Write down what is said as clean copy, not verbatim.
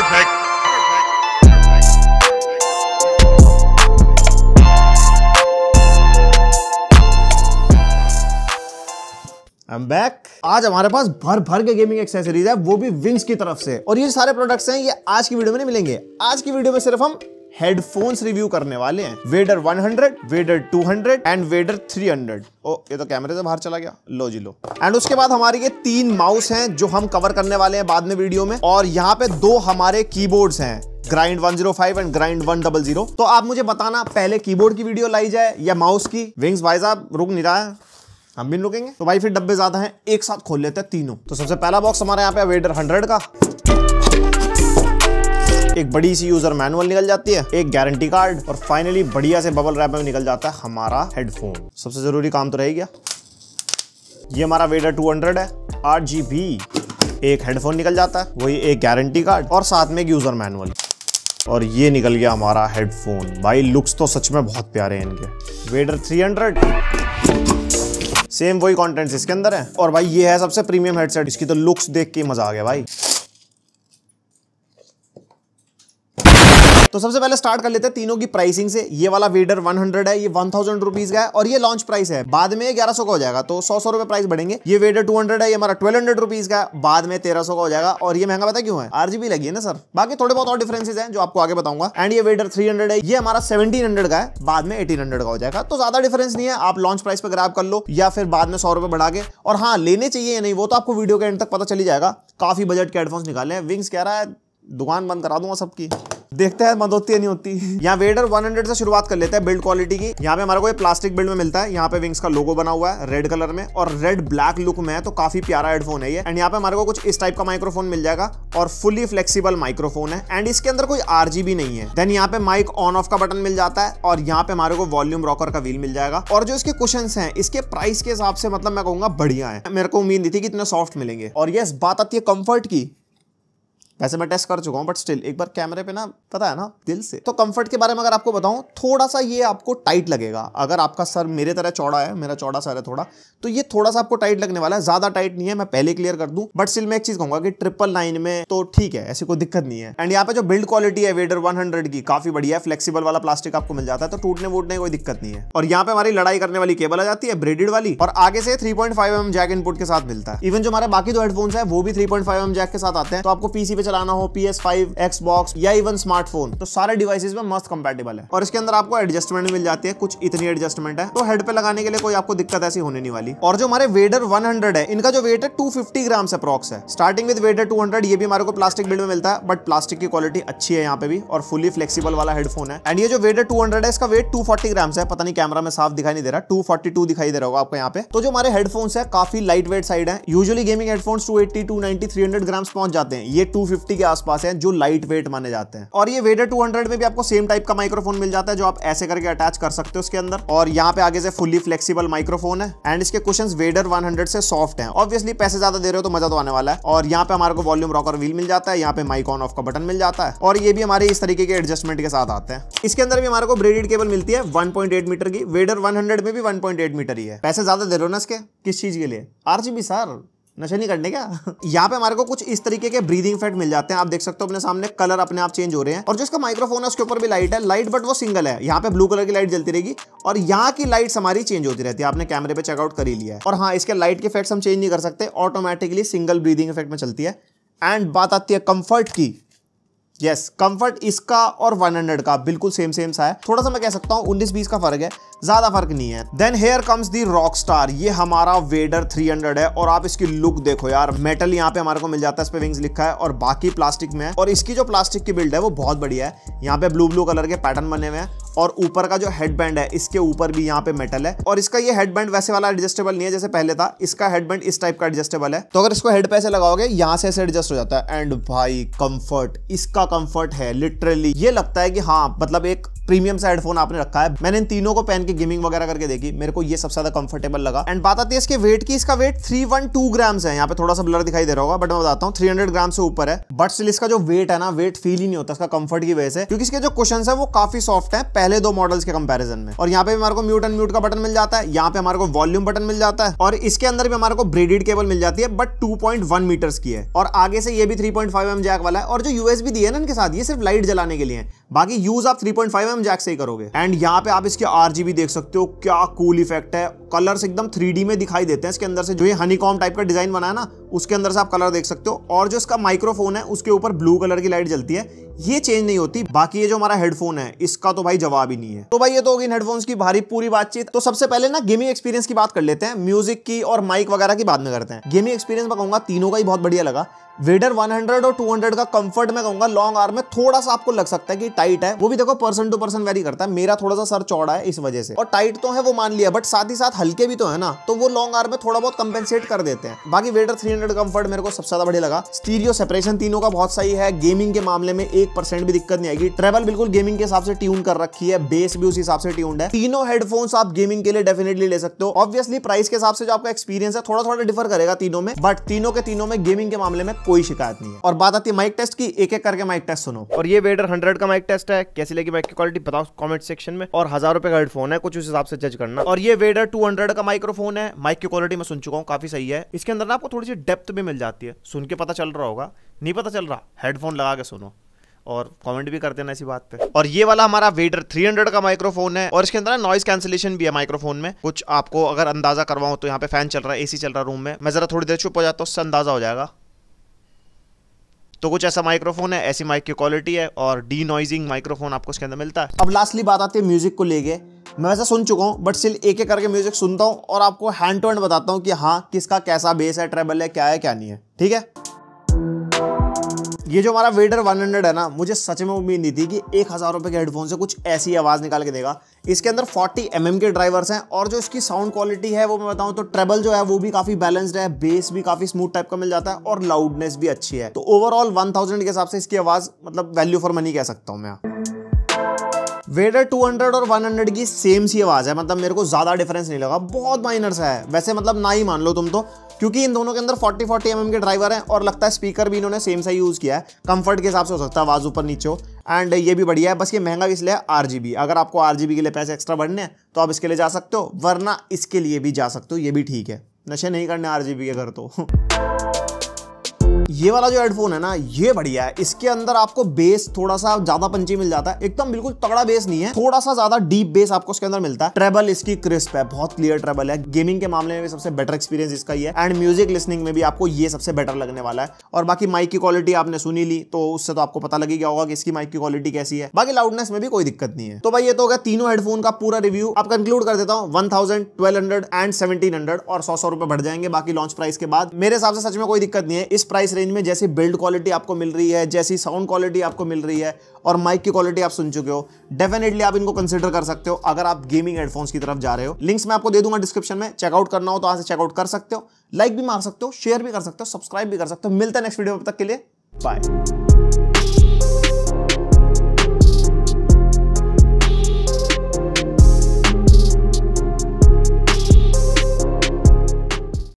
Perfect. I'm back. आज हमारे पास भर भर के गेमिंग एक्सेसरीज है, वो भी विंग्स की तरफ से, और ये सारे प्रोडक्ट्स हैं, ये आज की वीडियो में नहीं मिलेंगे। आज की वीडियो में सिर्फ हम हेडफोन्स रिव्यू करने वाले हैं, वेडर 100, वेडर 200 एंड वेडर 300। ओ, ये तो कैमरे से बाहर चला गया, लो जी लो। एंड उसके बाद हमारे ये 3 माउस हैं जो हम कवर करने वाले हैं बाद में वीडियो में, और यहाँ पे 2 हमारे कीबोर्ड्स हैं, ग्राइंड 105 एंड ग्राइंड 100। तो आप मुझे बताना, पहले कीबोर्ड की वीडियो लाई जाए या माउस की। विंग्स भाई साहब रुक नहीं रहा है, हम भी रुकेंगे। तो भाई फिर डब्बे ज्यादा हैं, एक साथ खोल लेते हैं तीनों। तो सबसे पहला बॉक्स हमारे यहाँ पे वेडर 100 का, एक बड़ी सी यूजर मैनुअल निकल जाती है, एक गारंटी कार्ड, और फाइनली बढ़िया से बबल रैप में निकल जाता है हमारा हेडफोन। सबसे जरूरी काम तो रह गया। ये हमारा वेडर 200 है, 8GB, एक हेडफोन निकल जाता है, वही एक गारंटी कार्ड और साथ में एक यूजर मैनुअल, और ये निकल गया हमारा हेडफोन। भाई लुक्स तो सच में बहुत प्यारे हैं इनके। वेडर 300 सेम वही कंटेंट्स इसके अंदर है, और भाई ये है सबसे प्रीमियम हेडसेट। इसकी तो लुक्स देख के मजा आ गया भाई। तो सबसे पहले स्टार्ट कर लेते हैं तीनों की प्राइसिंग से। ये वाला वेडर 100 है, ये 1000 रुपीज का है, और ये लॉन्च प्राइस है, बाद में 1100 का हो जाएगा, तो 100 रुपए प्राइस बढ़ेंगे। ये वेडर 200 है, ये हमारा 1200 रुपीज का, बाद में 1300 का हो जाएगा। और ये महंगा पता क्यों है, RGB लगी है ना सर। बाकी थोड़े बहुत और डिफरेंसेस हैं जो आपको आगे बताऊंगा। एंड ये वेडर 300 है, ये हमारा 1700 का है, बाद में 1800 का हो जाएगा, तो ज्यादा डिफरेंस नहीं है। आप लॉन्च प्राइस पर ग्रैब कर लो या फिर बाद में 100 रुपए बढ़ा के। और हाँ, लेने चाहिए या नहीं वो तो आपको वीडियो के एंड तक पता चली जाएगा। काफी बजट के हेडफोन्स निकाले हैं। विंग्स कह रहा है दुकान बंद करा दूंगा सबकी, देखते हैं मत होती है नहीं होती। यहाँ वेडर 100 से शुरुआत कर लेते हैं बिल्ड क्वालिटी की। यहाँ पे हमारे को ये प्लास्टिक बिल्ड में मिलता है, यहाँ पे विंग्स का लोगो बना हुआ है रेड कलर में और रेड ब्लैक लुक में है, तो काफी प्यारा हेडफोन है ये। एंड यहाँ पे हमारे को कुछ इस टाइप का माइक्रोफोन मिल जाएगा, और फुली फ्लेक्सीबल माइक्रोफोन है, एंड इसके अंदर कोई RGB नहीं है। देन यहाँ पे माइक ऑन ऑफ का बटन मिल जाता है, और यहाँ पे हमारे को वॉल्यूम रॉकर का व्हील मिल जाएगा। और जो इसके कुशंस हैं, इसके प्राइस के हिसाब से मतलब मैं कहूंगा बढ़िया है। मेरे को उम्मीद नहीं थी कि इतने सॉफ्ट मिलेंगे। और यस, बात आती है कंफर्ट की। वैसे मैं टेस्ट कर चुका हूँ, बट स्टिल एक बार कैमरे पे ना, पता है ना, दिल से। तो कंफर्ट के बारे में अगर आपको बताऊँ, थोड़ा सा ये आपको टाइट लगेगा। अगर आपका सर मेरे तरह चौड़ा है, मेरा चौड़ा सर है थोड़ा, तो ये थोड़ा सा आपको टाइट लगने वाला है। ज़्यादा टाइट नहीं है, मैं पहले क्लियर कर दूँ, बट स्टिल मैं एक चीज़ कहूँगा कि 999 में तो ठीक है, ऐसी कोई दिक्कत नहीं है। एंड यहाँ पे जो बिल्ड क्वालिटी है वेडर 100 की, काफ़ी बढ़िया है। फ्लेक्सीबल वाला प्लास्टिक आपको मिल जाता है, तो टूटने वूटने कोई दिक्कत नहीं है। और यहाँ पे हमारी लड़ाई करने वाली केबल आ जाती है, ब्रेडेड वाली, और आगे से 3.5mm जैक इनपुट के साथ मिलता है। इवन जो हमारे बाकी 2 हेडफोन्स है वो भी 3.5mm जैक के साथ आते हैं, तो आपको PC पे चलाना हो, PS5, Xbox या इवन स्मार्टफोन, तो सारे डिवाइसेस में मस्त कंपैटिबल है। और इसके अंदर आपको एडजस्टमेंट मिल जाती है, कुछ इतनी एडजस्टमेंट है, तो हेड पे लगाने के लिए कोई आपको दिक्कत ऐसी होने नहीं वाली। और जो हमारे वेडर 100 है, इनका जो वेट है 250 ग्राम अप्रॉक्स है। स्टार्टिंग विद वेडर 200, ये भी हमारे को प्लास्टिक बिल्ड में मिलता है, बट प्लास्टिक की क्वालिटी अच्छी है यहाँ पे भी, और फुली फ्लेक्सीबल वाला हेडफोन है। एंड ये जो वेडर 200 है, इसका वेट 240 ग्राम है। पता नहीं कैमरा में साफ दिखाई नहीं दे रहा, 242 दिखाई दे रहा होगा आपको यहाँ पे। तो जो हमारे हेडफोन्स है काफी लाइट वेट साइड है। यूजुअली गेमिंग हेडफोन्स 280, 290, 300 ग्राम पहुंच जाते हैं, ये 250 के आसपास हैं जो लाइट वेट माने जाते हैं। और ये वेडर 200 में भी आपको सेम टाइप का माइक्रोफोन मिल जाता है, जो आप ऐसे करके अटैच कर सकते हो उसके अंदर, और यहाँ पे आगे से फुली फ्लेक्सिबल माइक्रोफोन है। एंड इसके कुशंस वेडर 100 से सॉफ्ट हैं। ऑब्वियसली पैसे ज्यादा दे रहे हो तो मजा तो आने वाला है। और यहाँ पे हमारे को वॉल्यूम रॉकर व्हील मिल जाता है, यहाँ पे माइक ऑन ऑफ का बटन मिल जाता है, और ये भी हमारे इस तरीके के एडजस्टमेंट के साथ आते हैं। इसके अंदर भी हमारे को ब्रेडेड केबल मिलती है 1.8 मीटर की, वेडर 100 में भी 1.8 मीटर ही है। पैसे ज्यादा दे रहे हो ना इसके, किस चीज के लिए, RGB सर, नशे नहीं करने क्या। यहाँ पे हमारे को कुछ इस तरीके के ब्रीदिंग फैट मिल जाते हैं, आप देख सकते हो अपने सामने, कलर अपने आप चेंज हो रहे हैं। और जो इसका माइक्रोफोन है उसके ऊपर भी लाइट है, लाइट बट वो सिंगल है, यहाँ पे ब्लू कलर की लाइट जलती रहेगी, और यहाँ की लाइट्स हमारी चेंज होती रहती है। आपने कैमरे पे चेकआउट कर ही लिया है। और हाँ, इसके लाइट के इफेक्ट्स हम चेंज नहीं कर सकते, ऑटोमेटिकली सिंगल ब्रीदिंग इफेक्ट में चलती है। एंड बात आती है कंफर्ट की। यस, कंफर्ट इसका और 100 का बिल्कुल सेम सा है, थोड़ा सा मैं कह सकता हूँ 19-20 का फर्क है, ज्यादा फर्क नहीं है। Then here comes the rock star, ये हमारा वेडर 300 है, और आप इसकी लुक देखो यार। मेटल यहाँ पे हमारे को मिल जाता है, इस पे विंग्स लिखा है, और बाकी प्लास्टिक में है। और इसकी जो प्लास्टिक की बिल्ड है वो बहुत बढ़िया है, यहाँ पे ब्लू कलर के पैटर्न बने हुए हैं, और ऊपर का जो हेडबैंड है इसके ऊपर भी यहाँ पे मेटल है। और इसका ये हेडबैंड वैसे वाला एडजस्टेबल नहीं है जैसे पहले था, इसका हेडबैंड इस टाइप का एडजस्टेबल है, तो अगर इसको हेड पे ऐसे लगाओगे यहाँ से ऐसे एडजस्ट हो जाता है। एंड भाई कंफर्ट, इसका कंफर्ट है लिटरली, ये लगता है कि हाँ मतलब एक प्रीमियम सा हेडफोन आपने रखा है। मैंने इन तीनों को पहन के गेमिंग वगैरह करके देखी, मेरे को ये सबसे ज्यादा कंफर्टेबल लगा। एंड बात आती है इसके वेट की, इसका वेट 312 ग्राम्स है। यहाँ पे थोड़ा सा ब्लर दिखाई दे रहा होगा बट मैं बताता हूँ 300 ग्राम से ऊपर है, बट स्टिल इसका जो वेट है ना, वेट फील ही नहीं होता इसका कंफर्ट की वजह से, क्योंकि इसके जो कुशन्स है वो काफी सॉफ्ट है पहले दो मॉडल्स के कंपेरिजन में। और यहाँ पे हमारे को म्यूट अनम्यूट का बटन मिल जाता है, यहाँ पे हमारे को वॉल्यूम बटन मिल जाता है, और इसके अंदर भी हमारे को ब्रेडेड केबल मिल जाती है बट 2.1 मीटर्स की है, और आगे से ये भी 3.5 mm जैक वाला है। और जो यूएसबी दी है ना इनके साथ, ये सिर्फ लाइट जलाने के लिए है, बाकी यूज आप 3.5 mm जैक से ही करोगे। एंड यहाँ पे आप इसके आरजीबी देख सकते हो, क्या कूल इफेक्ट है, कलर्स एकदम 3D में दिखाई देते हैं इसके अंदर से, जो ये हनीकॉम टाइप का डिजाइन बना है ना उसके अंदर से आप कलर देख सकते हो। और जो इसका माइक्रोफोन है उसके ऊपर ब्लू कलर की लाइट जलती है, ये चेंज नहीं होती। बाकी ये जो हमारा हेडफोन है इसका तो भाई जवाब ही नहीं है। तो भाई ये तो होगी इन हेडफोन्स की भारी पूरी बातचीत। तो सबसे पहले ना गेमिंग एक्सपीरियंस की बात कर लेते हैं, म्यूजिक की और माइक वगैरह की बात में करते हैं। गेमिंग एक्सपीरियंस मैं कहूँगा तीनों का ही बहुत बढ़िया लगा। वेडर 100 और 200 का कंफर्ट मैं कहूँगा लॉन्ग आर्म में थोड़ा सा आपको लग सकता है कि टाइट है, वो भी देखो पर्सन टू पर्सन वेरी करता है, मेरा थोड़ा सा सर चौड़ा है इस वजह से, और टाइट तो है वो मान लिया बट साथ ही साथ हल्के भी तो है ना, तो वो लॉन्ग आर्म में थोड़ा बहुत कंपेंसेट कर देते हैं। बाकी वेडर 300 कंफर्ट मेरे को सबसे ज्यादा बढ़िया लगा। स्टीरियो सेपरेशन तीनों का बहुत सही है, गेमिंग के मामले में 1% भी दिक्कत नहीं आएगी। ट्रेवल बिल्कुल गेमिंग के हिसाब से ट्यून कर रखी है, बेस भी उसी हिसाब से ट्यून्ड है। तीनों हेडफोन्स आप गेमिंग के लिए डेफिनेटली ले सकते हो। ऑब्वियसली प्राइस के हिसाब से जो आपका एक्सपीरियंस है थोड़ा थोड़ा डिफर करेगा तीनों में, बट तीनों के तीनों में गेमिंग के मामले में कोई शिकायत नहीं है। और बात आती है माइक टेस्ट की, एक एक करके माइक टेस्ट सुनो। और ये वेडर 100 का माइक टेस्ट है, कैसी लगी माइक की क्वालिटी बताओ कमेंट सेक्शन में, और 1000 रुपए का हेडफोन है कुछ उस हिसाब से जज करना। और ये वेडर 200 का माइक्रोफोन है, माइक की क्वालिटी मैं सुन चुका हूँ काफी सही है, इसके अंदर ना आपको थोड़ी सी डेप्थ भी मिल जाती है, सुन के पता चल रहा होगा, नहीं पता चल रहा हेडफोन लगा के सुनो और कमेंट भी कर देना इसी बात पे। और ये वाला हमारा वेडर 300 का माइक्रोफोन है, और इसके अंदर नॉइस कैंसिलेशन भी है माइक्रोफोन में। कुछ आपको अगर अंदाजा करवाऊं तो यहाँ पे फैन चल रहा है, एसी चल रहा है रूम में, मैं जरा थोड़ी देर चुप हो जाता हूँ, उससे अंदाजा हो जाएगा। तो कुछ ऐसा माइक्रोफोन है, ऐसी माइक की क्वालिटी है, और डी नॉइजिंग माइक्रोफोन आपको इसके अंदर मिलता है। अब लास्टली बात आती है म्यूजिक को लेके। मैं वैसे सुन चुका हूँ बट स्टिल एक एक करके म्यूजिक सुनता हूँ और आपको हैंड टू हैंड बताता हूँ कि हाँ किसका कैसा बेस है, ट्रेबल है क्या नहीं है, ठीक है। ये जो हमारा वेडर 100 है ना, मुझे सच में उम्मीद नहीं थी कि 1000 रुपए के हेडफोन से कुछ ऐसी आवाज़ निकाल के देगा। इसके अंदर 40 mm के ड्राइवर्स हैं, और जो इसकी साउंड क्वालिटी है वो मैं बताऊं तो ट्रेबल जो है वो भी काफ़ी बैलेंस्ड है, बेस भी काफ़ी स्मूथ टाइप का मिल जाता है, और लाउडनेस भी अच्छी है। तो ओवरऑल 1000 के हिसाब से इसकी आवाज़ मतलब वैल्यू फॉर मनी कह सकता हूँ मैं। वेडर 200 और 100 की सेम सी आवाज़ है, मतलब मेरे को ज़्यादा डिफरेंस नहीं लगा, बहुत माइनर सा है वैसे, मतलब ना ही मान लो तुम तो, क्योंकि इन दोनों के अंदर 40 mm के ड्राइवर हैं, और लगता है स्पीकर भी इन्होंने सेम सा यूज़ किया है। कंफर्ट के हिसाब से हो सकता है आवाज़ ऊपर नीचे हो, एंड ये भी बढ़िया है। बस ये महंगा इसलिए RGB, अगर आपको RGB के लिए पैसे एक्स्ट्रा भरने हैं तो आप इसके लिए जा सकते हो, वरना इसके लिए भी जा सकते हो, ये भी ठीक है, नशे नहीं करने RGB के घर तो। ये वाला जो हेडफोन है ना ये बढ़िया है, इसके अंदर आपको बेस थोड़ा सा ज्यादा पंची मिल जाता है, एकदम बिल्कुल तगड़ा बेस नहीं है, थोड़ा सा ज्यादा डीप बेस आपको इसके अंदर मिलता है। ट्रेबल इसकी क्रिस्प है, बहुत क्लियर ट्रेबल है, गेमिंग के मामले में भी सबसे बेटर एक्सपीरियंस इसका ही है, एंड म्यूजिक लिसनिंग में भी आपको ये सबसे बेटर लगने वाला है। और बाकी माइक की क्वालिटी आपने सुनी ली तो उससे तो आपको पता लग ही गया होगा कि इसकी माइक की क्वालिटी कैसी है, बाकी लाउडनेस में भी कोई दिक्कत नहीं है। तो भाई ये तो हो गया तीनों हेडफोन का पूरा रिव्यू। आप कंक्लूड कर देता हूँ 1000, 1200 एंड 1700, और 100 रुपए बढ़ जाएंगे बाकी लॉन्च प्राइस के बाद। मेरे हिसाब से सच में कोई दिक्कत नहीं है इस प्राइस रेंज में, जैसी बिल्ड क्वालिटी आपको मिल रही है, जैसी साउंड क्वालिटी आपको मिल रही है, और माइक की क्वालिटी आप सुन चुके हो, डेफिनेटली आप इनको कंसीडर कर सकते हो अगर आप गेमिंग हेडफोन्स की तरफ जा रहे हो। लिंक्स मैं आपको दे दूंगा डिस्क्रिप्शन में, चेकआउट करना हो तो वहां से चेकआउट कर सकते हो, लाइक भी मार सकते हो, शेयर भी कर सकते हो, सब्सक्राइब भी कर सकते हो। मिलता है नेक्स्ट वीडियो, तब तक के लिए बाय।